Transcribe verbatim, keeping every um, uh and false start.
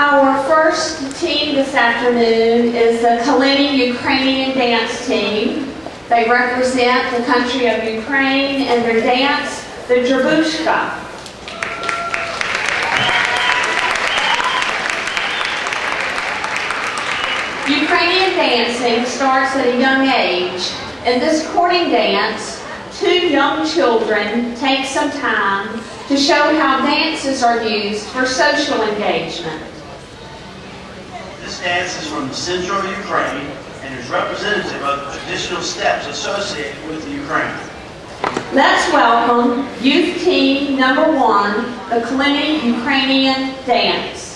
Our first team this afternoon is the Kaleni Ukrainian Dance Team. They represent the country of Ukraine and their dance, the Drabushka. Ukrainian dancing starts at a young age. In this courting dance, two young children take some time to show how dances are used for social engagement. This dance is from central Ukraine and is representative of traditional steps associated with Ukraine. Let's welcome youth team number one, the Kaleni Ukrainian Dance.